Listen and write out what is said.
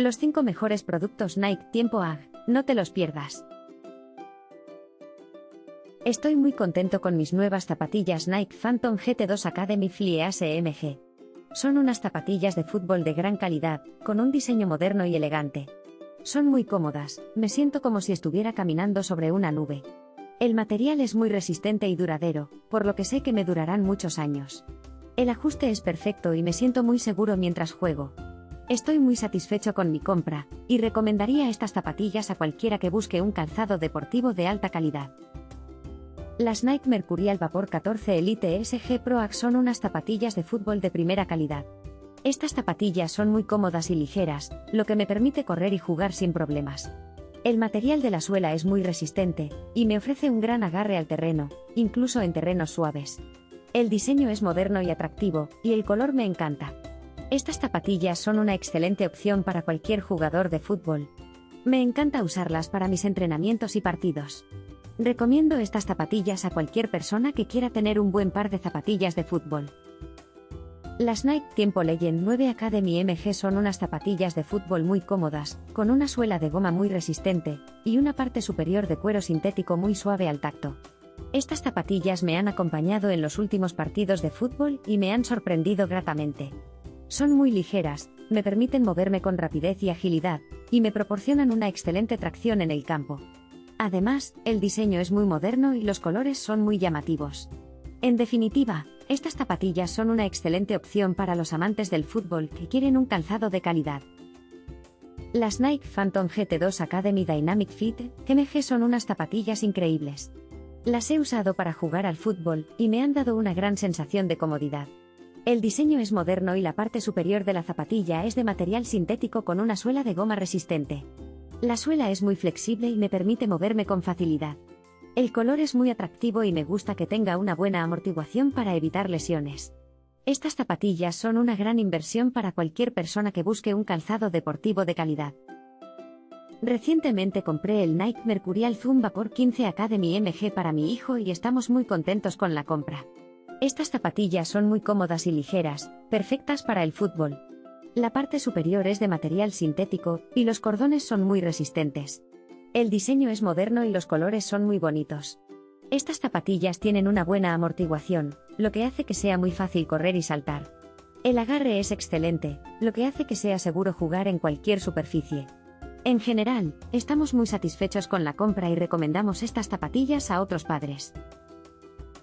Los 5 mejores productos Nike Tiempo AG, no te los pierdas. Estoy muy contento con mis nuevas zapatillas Nike Phantom GT2 Academy Flyease MG. Son unas zapatillas de fútbol de gran calidad, con un diseño moderno y elegante. Son muy cómodas, me siento como si estuviera caminando sobre una nube. El material es muy resistente y duradero, por lo que sé que me durarán muchos años. El ajuste es perfecto y me siento muy seguro mientras juego. Estoy muy satisfecho con mi compra, y recomendaría estas zapatillas a cualquiera que busque un calzado deportivo de alta calidad. Las Nike Mercurial Vapor 14 Elite SG Pro AC son unas zapatillas de fútbol de primera calidad. Estas zapatillas son muy cómodas y ligeras, lo que me permite correr y jugar sin problemas. El material de la suela es muy resistente, y me ofrece un gran agarre al terreno, incluso en terrenos suaves. El diseño es moderno y atractivo, y el color me encanta. Estas zapatillas son una excelente opción para cualquier jugador de fútbol. Me encanta usarlas para mis entrenamientos y partidos. Recomiendo estas zapatillas a cualquier persona que quiera tener un buen par de zapatillas de fútbol. Las Nike Tiempo Legend 9 Academy MG son unas zapatillas de fútbol muy cómodas, con una suela de goma muy resistente, y una parte superior de cuero sintético muy suave al tacto. Estas zapatillas me han acompañado en los últimos partidos de fútbol y me han sorprendido gratamente. Son muy ligeras, me permiten moverme con rapidez y agilidad, y me proporcionan una excelente tracción en el campo. Además, el diseño es muy moderno y los colores son muy llamativos. En definitiva, estas zapatillas son una excelente opción para los amantes del fútbol que quieren un calzado de calidad. Las Nike Phantom GT2 Academy Dynamic Fit MG son unas zapatillas increíbles. Las he usado para jugar al fútbol y me han dado una gran sensación de comodidad. El diseño es moderno y la parte superior de la zapatilla es de material sintético con una suela de goma resistente. La suela es muy flexible y me permite moverme con facilidad. El color es muy atractivo y me gusta que tenga una buena amortiguación para evitar lesiones. Estas zapatillas son una gran inversión para cualquier persona que busque un calzado deportivo de calidad. Recientemente compré el Nike Mercurial Zoom Vapor 15 Academy MG para mi hijo y estamos muy contentos con la compra. Estas zapatillas son muy cómodas y ligeras, perfectas para el fútbol. La parte superior es de material sintético, y los cordones son muy resistentes. El diseño es moderno y los colores son muy bonitos. Estas zapatillas tienen una buena amortiguación, lo que hace que sea muy fácil correr y saltar. El agarre es excelente, lo que hace que sea seguro jugar en cualquier superficie. En general, estamos muy satisfechos con la compra y recomendamos estas zapatillas a otros padres.